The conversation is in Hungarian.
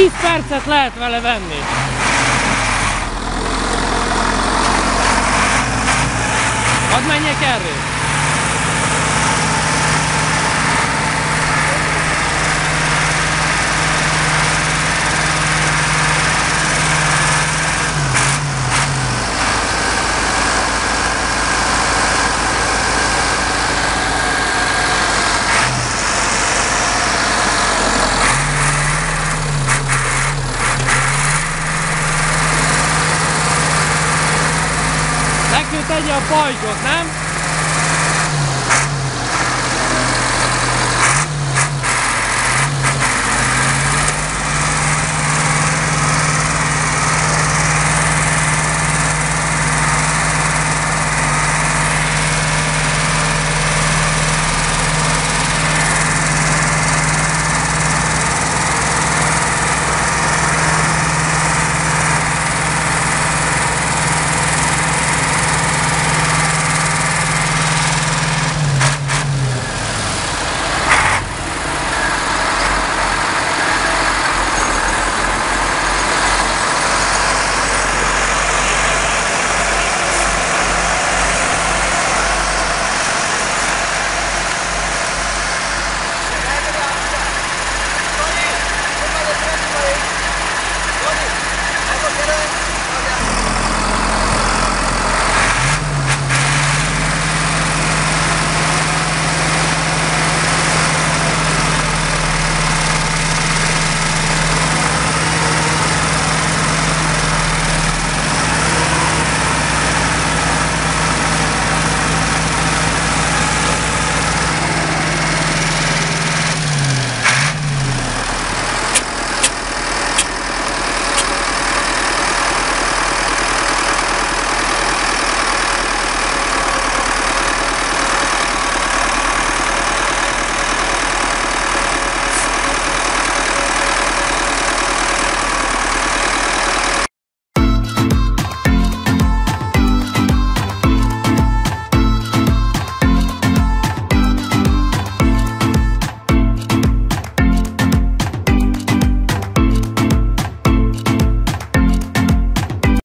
10 percet lehet vele venni. Hadd menjek erről. Tegye a pajzsot, nem?